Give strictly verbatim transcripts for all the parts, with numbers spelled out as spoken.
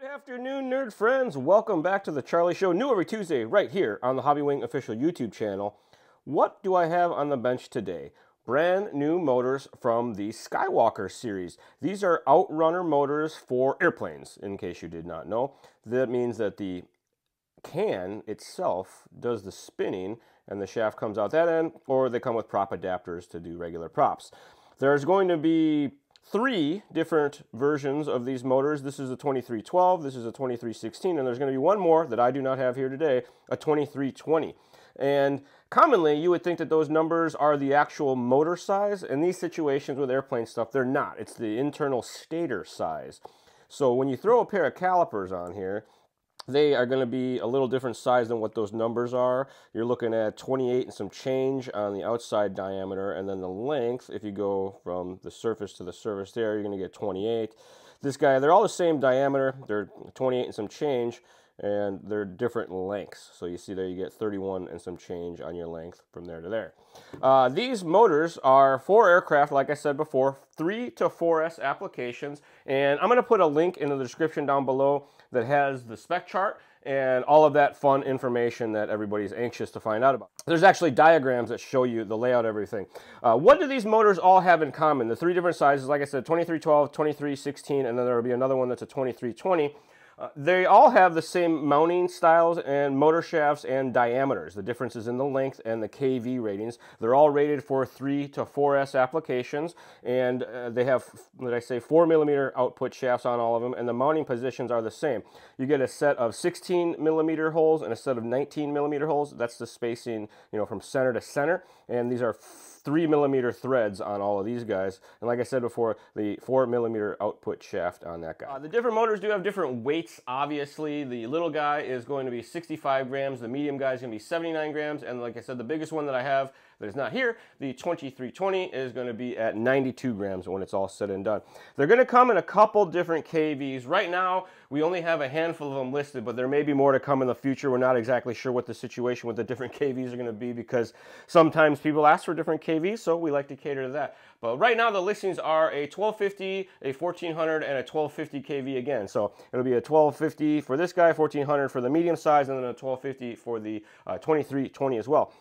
Good afternoon, nerd friends. Welcome back to The Charlie Show, new every Tuesday right here on the Hobbywing official YouTube channel. What do I have on the bench today? Brand new motors from the Skywalker series. These are Outrunner motors for airplanes, in case you did not know. That means that the can itself does the spinning and the shaft comes out that end, or they come with prop adapters to do regular props. There's going to be three different versions of these motors. This is a twenty-three twelve, this is a twenty-three sixteen, and there's going to be one more that I do not have here today, a twenty-three twenty. And commonly, you would think that those numbers are the actual motor size. In these situations with airplane stuff, they're not. It's the internal stator size. So when you throw a pair of calipers on here, they are going to be a little different size than what those numbers are. You're looking at twenty-eight and some change on the outside diameter, and then the length, if you go from the surface to the surface there, you're going to get twenty-eight. This guy, they're all the same diameter. They're twenty-eight and some change, and they're different lengths. So you see there, you get thirty-one and some change on your length from there to there. Uh, these motors are for aircraft, like I said before, three to four S applications. And I'm gonna put a link in the description down below that has the spec chart and all of that fun information that everybody's anxious to find out about. There's actually diagrams that show you the layout of everything. Uh, what do these motors all have in common? The three different sizes, like I said, twenty-three twelve, twenty-three sixteen, and then there'll be another one that's a twenty-three twenty. Uh, they all have the same mounting styles and motor shafts and diameters. The difference is in the length and the K V ratings. They're all rated for three to four S applications, and uh, they have, did I say, four millimeter output shafts on all of them, and the mounting positions are the same. You get a set of sixteen millimeter holes and a set of nineteen millimeter holes. That's the spacing, you know, from center to center, and these are three millimeter threads on all of these guys, and like I said before, the four millimeter output shaft on that guy. Uh, the different motors do have different weights, obviously. The little guy is going to be sixty-five grams, the medium guy is going to be seventy-nine grams, and like I said, the biggest one that I have that is not here, the twenty-three twenty, is going to be at ninety-two grams when it's all said and done. They're going to come in a couple different K Vs. Right now, we only have a handful of them listed, but there may be more to come in the future. We're not exactly sure what the situation with the different K Vs are going to be, because sometimes people ask for different K Vs, so we like to cater to that. But right now the listings are a twelve fifty, a fourteen hundred, and a twelve fifty K V again. So it'll be a twelve fifty for this guy, fourteen hundred for the medium size, and then a twelve fifty for the uh, twenty-three twenty as well.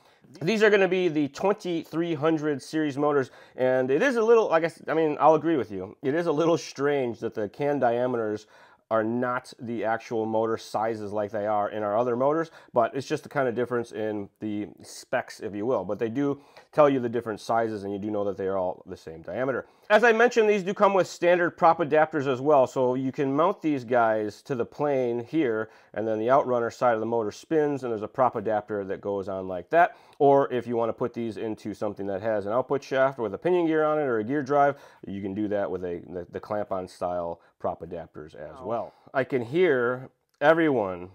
These are going to be the twenty-three hundred series motors, and it is a little, I guess, I mean, I'll agree with you, it is a little strange that the can diameters are not the actual motor sizes like they are in our other motors, but it's just the kind of difference in the specs, if you will. But they do tell you the different sizes, and you do know that they are all the same diameter. As I mentioned, these do come with standard prop adapters as well, so you can mount these guys to the plane here, and then the Outrunner side of the motor spins, and there's a prop adapter that goes on like that. Or if you want to put these into something that has an output shaft with a pinion gear on it or a gear drive, you can do that with a, the, the clamp-on style prop adapters as well. I can hear everyone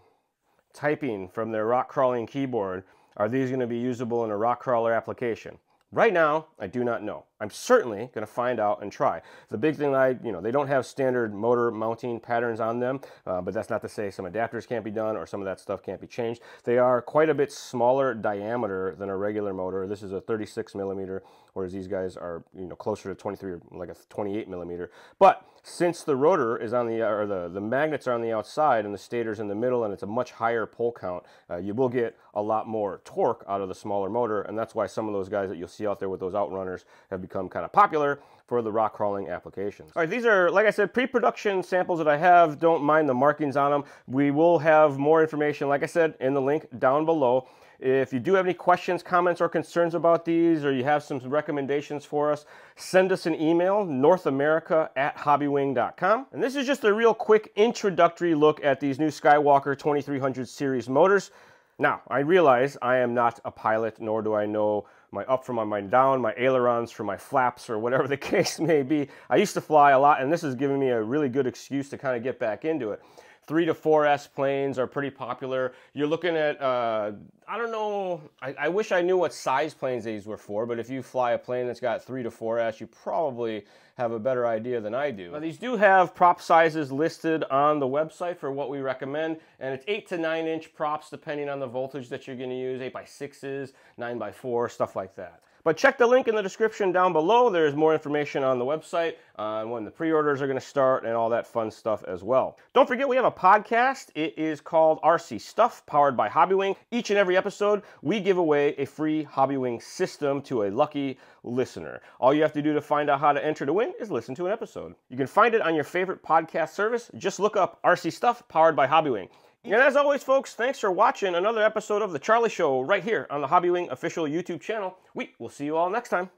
typing from their rock crawling keyboard, are these going to be usable in a rock crawler application? Right now, I do not know. I'm certainly going to find out and try. The big thing, I, you know, they don't have standard motor mounting patterns on them, uh, but that's not to say some adapters can't be done or some of that stuff can't be changed. They are quite a bit smaller diameter than a regular motor. This is a thirty-six millimeter, whereas these guys are, you know, closer to twenty-three, like a twenty-eight millimeter. But since the rotor is on the, or the, the magnets are on the outside and the stator's in the middle, and it's a much higher pull count, uh, you will get a lot more torque out of the smaller motor, and that's why some of those guys that you'll see out there with those Outrunners have become kind of popular for the rock crawling applications. All right, these are, like I said, pre-production samples that I have. Don't mind the markings on them. We will have more information, like I said, in the link down below. If you do have any questions, comments, or concerns about these, or you have some recommendations for us, send us an email, north america at hobbywing dot com. And this is just a real quick introductory look at these new Skywalker twenty-three hundred series motors. Now, I realize I am not a pilot, nor do I know my up from my down, my ailerons from my flaps, or whatever the case may be. I used to fly a lot, and this is giving me a really good excuse to kind of get back into it. three to four S planes are pretty popular. You're looking at, uh, I don't know, I, I wish I knew what size planes these were for, but if you fly a plane that's got three to four S, you probably have a better idea than I do. Now, these do have prop sizes listed on the website for what we recommend, and it's eight to nine inch props depending on the voltage that you're going to use, eight by sixes, nine by four, stuff like that. But check the link in the description down below. There's more information on the website on when the pre-orders are going to start and all that fun stuff as well. Don't forget, we have a podcast. It is called R C Stuff, powered by Hobbywing. Each and every episode, we give away a free Hobbywing system to a lucky listener. All you have to do to find out how to enter to win is listen to an episode. You can find it on your favorite podcast service. Just look up R C Stuff, powered by Hobbywing. And as always, folks, thanks for watching another episode of The Charlie Show right here on the Hobbywing official YouTube channel. We will see you all next time.